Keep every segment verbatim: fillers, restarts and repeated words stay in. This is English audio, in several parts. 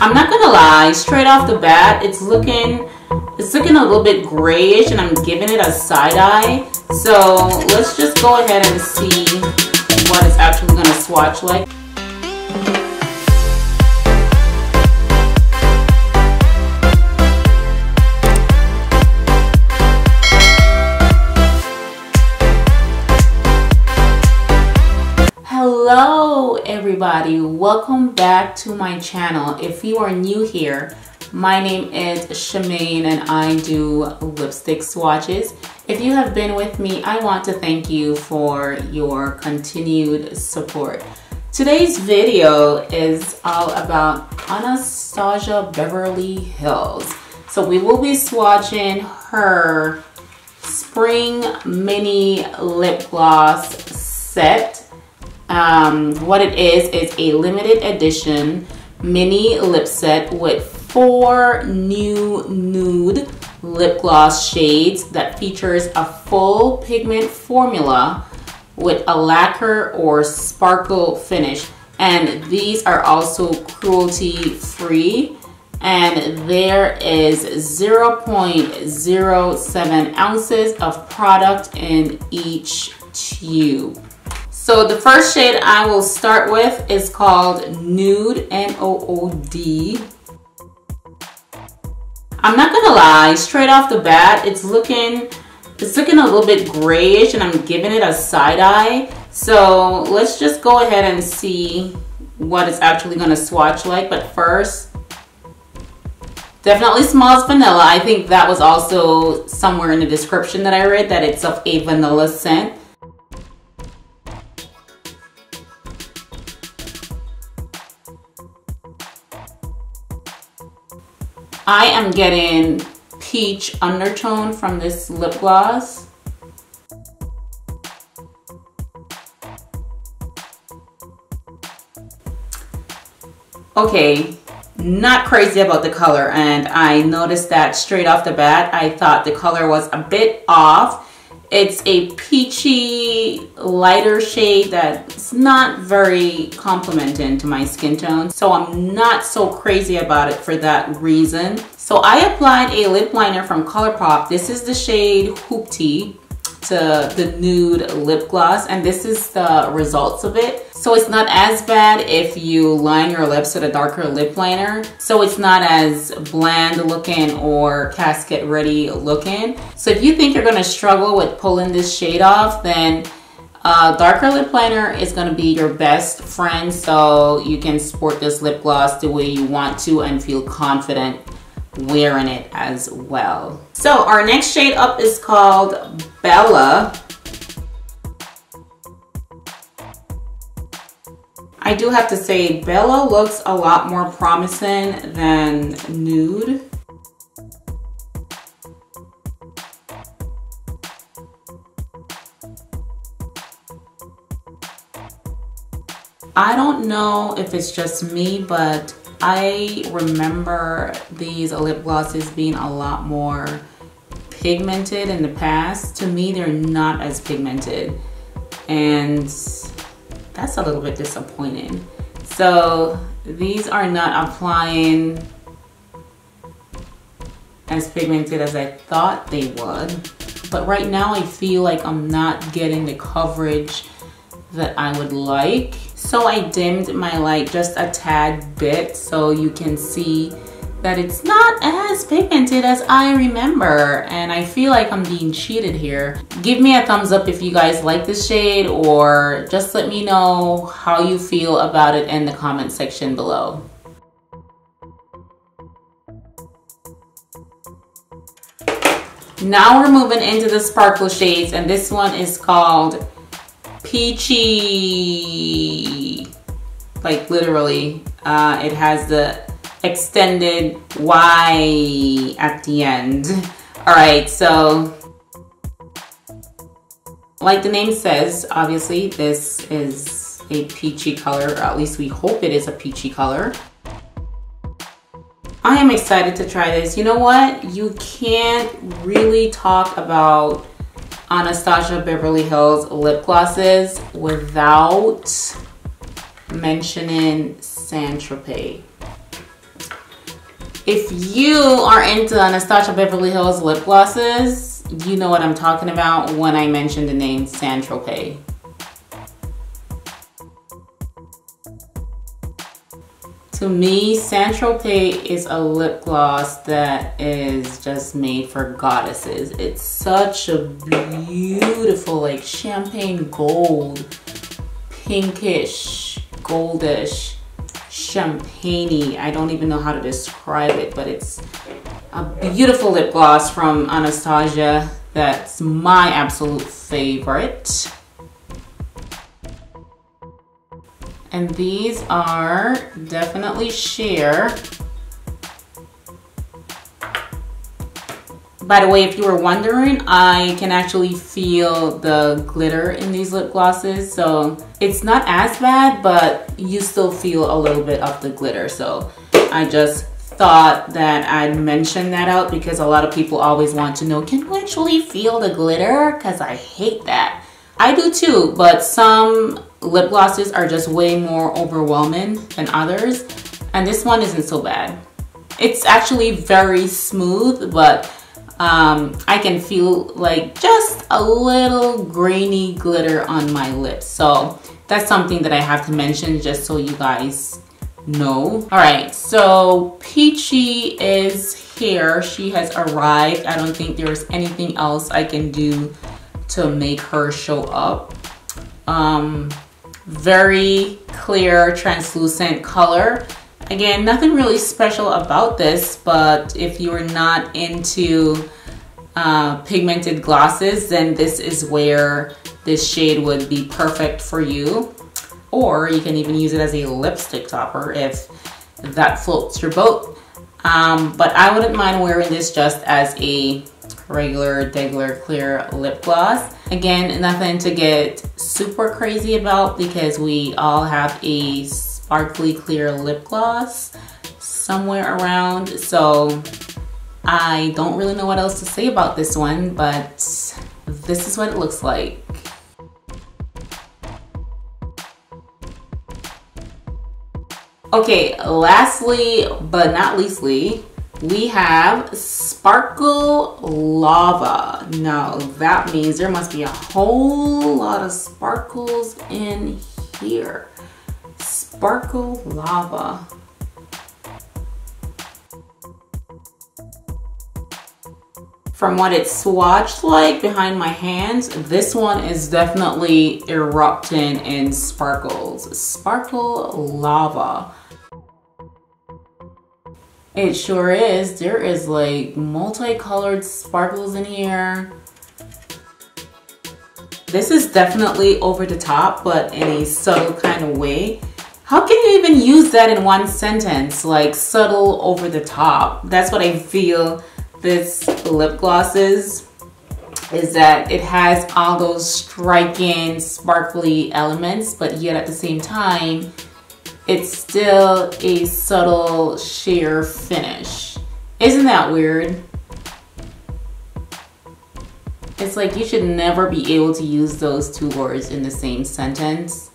I'm not gonna lie, straight off the bat, it's looking it's looking a little bit grayish, and I'm giving it a side eye. So let's just go ahead and see what it's actually gonna swatch like. Hello everybody, welcome back to my channel. If you are new here, my name is Shemaine and I do lipstick swatches. If you have been with me, I want to thank you for your continued support. Today's video is all about Anastasia Beverly Hills. So we will be swatching her Spring Mini Lip Gloss Set. Um, what it is is a limited edition mini lip set with four new nude lip gloss shades that features a full pigment formula with a lacquer or sparkle finish, and these are also cruelty free, and there is zero point zero seven ounces of product in each tube. So the first shade I will start with is called Nood, N O O D. I'm not gonna lie, straight off the bat, it's looking, it's looking a little bit grayish, and I'm giving it a side eye. So let's just go ahead and see what it's actually gonna swatch like. But first, definitely smells vanilla. I think that was also somewhere in the description that I read that it's of a vanilla scent. I am getting peach undertone from this lip gloss. Okay, not crazy about the color, and I noticed that straight off the bat. I thought the color was a bit off. It's a peachy lighter shade that's not very complimenting to my skin tone, so I'm not so crazy about it for that reason. So I applied a lip liner from ColourPop. This is the shade Peachyyy to the nude lip gloss, and this is the results of it. So it's not as bad if you line your lips with a darker lip liner, so it's not as bland looking or casket ready looking. So if you think you're going to struggle with pulling this shade off, then a darker lip liner is going to be your best friend, so you can sport this lip gloss the way you want to and feel confident wearing it as well. So our next shade up is called Bella. I do have to say Bella looks a lot more promising than Nood. I don't know if it's just me, but I remember these lip glosses being a lot more pigmented in the past. To me, they're not as pigmented, and that's a little bit disappointing. So these are not applying as pigmented as I thought they would. But right now I feel like I'm not getting the coverage that I would like. So I dimmed my light just a tad bit so you can see that it's not as pigmented as I remember, and I feel like I'm being cheated here. Give me a thumbs up if you guys like this shade, or just let me know how you feel about it in the comment section below. Now we're moving into the sparkle shades, and this one is called Peachyyy. Like literally, uh, it has the extended Y at the end. All right, so like the name says, obviously this is a peachy color, or at least we hope it is a peachy color. I am excited to try this. You know what? You can't really talk about Anastasia Beverly Hills lip glosses without mentioning Saint-Tropez. If you are into Anastasia Beverly Hills lip glosses, you know what I'm talking about when I mention the name Saint-Tropez. To me, Saint-Tropez is a lip gloss that is just made for goddesses. It's such a beautiful, like champagne gold, pinkish, goldish, champagne-y. I don't even know how to describe it, but it's a beautiful lip gloss from Anastasia. That's my absolute favorite. And these are definitely sheer. By the way, if you were wondering, I can actually feel the glitter in these lip glosses. So it's not as bad, but you still feel a little bit of the glitter. So I just thought that I'd mention that out because a lot of people always want to know, can you actually feel the glitter? Because I hate that. I do too, but some lip glosses are just way more overwhelming than others. And this one isn't so bad. It's actually very smooth, but Um, I can feel like just a little grainy glitter on my lips. So that's something that I have to mention just so you guys know. Alright, so Peachyyy is here. She has arrived. I don't think there's anything else I can do to make her show up. Um, very clear, translucent color. Again, nothing really special about this, but if you are not into uh, pigmented glosses, then this is where this shade would be perfect for you. Or you can even use it as a lipstick topper if that floats your boat. Um, but I wouldn't mind wearing this just as a regular, degular clear lip gloss. Again, nothing to get super crazy about because we all have a sparkly clear lip gloss somewhere around, so I don't really know what else to say about this one, but this is what it looks like. Okay, lastly but not leastly, we have Sparklelava. Now that means there must be a whole lot of sparkles in here. Sparklelava. From what it's swatched like behind my hands, this one is definitely erupting in sparkles. Sparklelava. It sure is. There is like multicolored sparkles in here. This is definitely over the top, but in a subtle kind of way. How can you even use that in one sentence? Like subtle, over the top. That's what I feel this lip gloss is, is that it has all those striking, sparkly elements, but yet at the same time, it's still a subtle, sheer finish. Isn't that weird? It's like you should never be able to use those two words in the same sentence.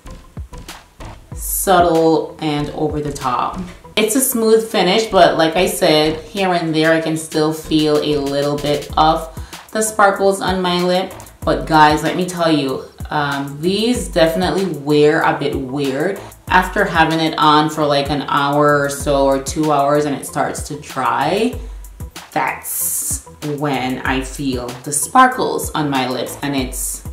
Subtle and over the top. It's a smooth finish, but like I said, here and there I can still feel a little bit of the sparkles on my lip. But guys, let me tell you, um, these definitely wear a bit weird. After having it on for like an hour or so or two hours and it starts to dry, that's when I feel the sparkles on my lips, and it's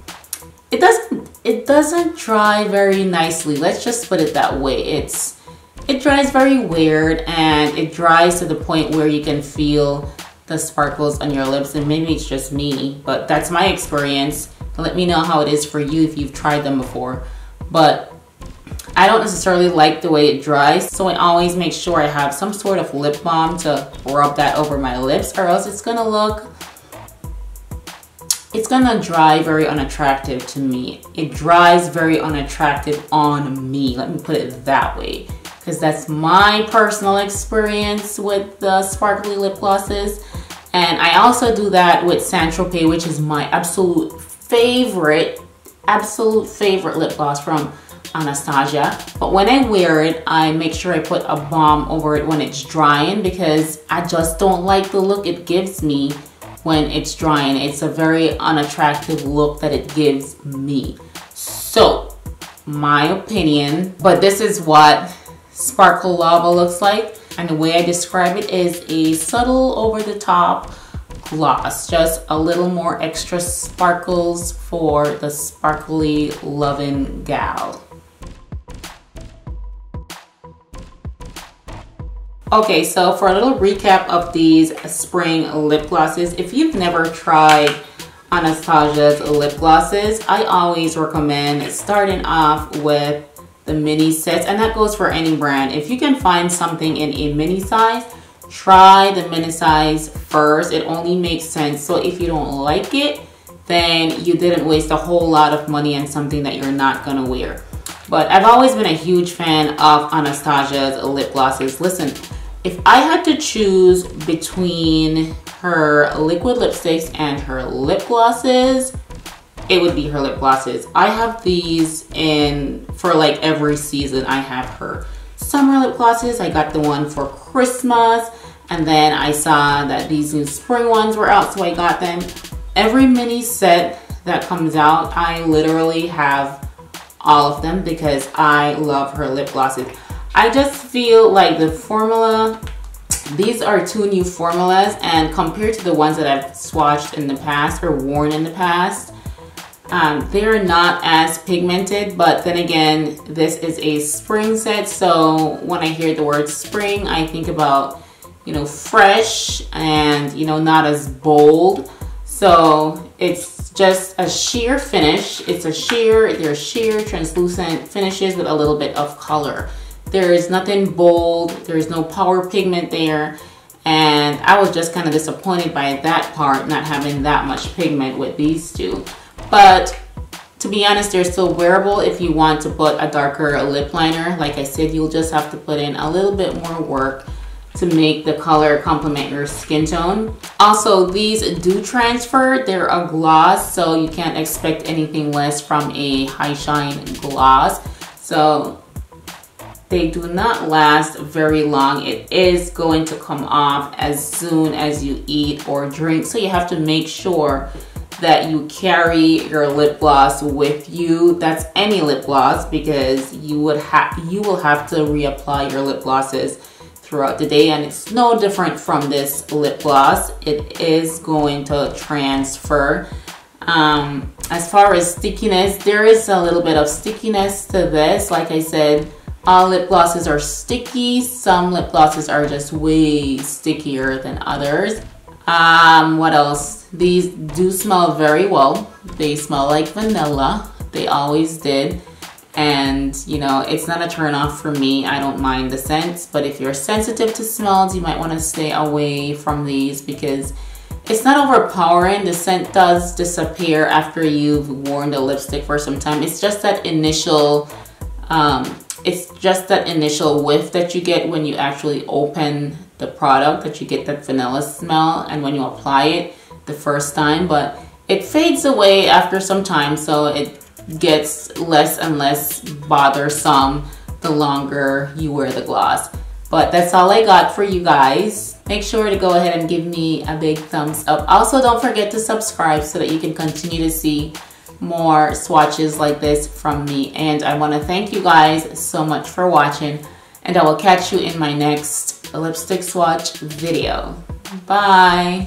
it doesn't it doesn't dry very nicely. Let's just put it that way. It's it dries very weird, and it dries to the point where you can feel the sparkles on your lips, and maybe it's just me, but that's my experience. Let me know how it is for you if you've tried them before, but I don't necessarily like the way it dries, so I always make sure I have some sort of lip balm to rub that over my lips, or else it's gonna look, it's gonna dry very unattractive to me. It dries very unattractive on me, let me put it that way, because that's my personal experience with the sparkly lip glosses. And I also do that with Saint-Tropez, which is my absolute favorite, absolute favorite lip gloss from Anastasia. But when I wear it, I make sure I put a balm over it when it's drying, because I just don't like the look it gives me when it's drying. It's a very unattractive look that it gives me. So, my opinion, but this is what Sparklelava looks like. And the way I describe it is a subtle over-the-top gloss, just a little more extra sparkles for the sparkly loving gal. Okay, so for a little recap of these spring lip glosses, if you've never tried Anastasia's lip glosses, I always recommend starting off with the mini sets, and that goes for any brand. If you can find something in a mini size, try the mini size first. It only makes sense. So if you don't like it, then you didn't waste a whole lot of money on something that you're not gonna wear. But I've always been a huge fan of Anastasia's lip glosses. Listen, if I had to choose between her liquid lipsticks and her lip glosses, it would be her lip glosses. I have these in for like every season. I have her summer lip glosses. I got the one for Christmas, and then I saw that these new spring ones were out, so I got them. Every mini set that comes out, I literally have all of them because I love her lip glosses. I just feel like the formula, these are two new formulas, and compared to the ones that I've swatched in the past or worn in the past, Um, they're not as pigmented. But then again, this is a spring set, so when I hear the word spring, I think about, you know, fresh and, you know, not as bold. So it's just a sheer finish. It's a sheer, they're sheer translucent finishes with a little bit of color. There is nothing bold, there is no power pigment there, and I was just kind of disappointed by that part, not having that much pigment with these two. But to be honest, they're still wearable. If you want to put a darker lip liner, like I said, you'll just have to put in a little bit more work to make the color complement your skin tone. Also, these do transfer. They're a gloss, so you can't expect anything less from a high shine gloss. So they do not last very long. It is going to come off as soon as you eat or drink, so you have to make sure that you carry your lip gloss with you. That's any lip gloss, because you would have you will have to reapply your lip glosses throughout the day, and it's no different from this lip gloss. It is going to transfer. Um, as far as stickiness, there is a little bit of stickiness to this. Like I said, all lip glosses are sticky. Some lip glosses are just way stickier than others. Um, what else? These do smell very well. They smell like vanilla. They always did. And, you know, it's not a turn off for me. I don't mind the scents, but if you're sensitive to smells, you might want to stay away from these because it's not overpowering. The scent does disappear after you've worn the lipstick for some time. It's just that initial, um, it's just that initial whiff that you get when you actually open the product, that you get that vanilla smell, and when you apply it the first time. But it fades away after some time, so it gets less and less bothersome the longer you wear the gloss. But that's all I got for you guys. Make sure to go ahead and give me a big thumbs up. Also, don't forget to subscribe so that you can continue to see more swatches like this from me. And I want to thank you guys so much for watching, and I will catch you in my next lipstick swatch video. Bye.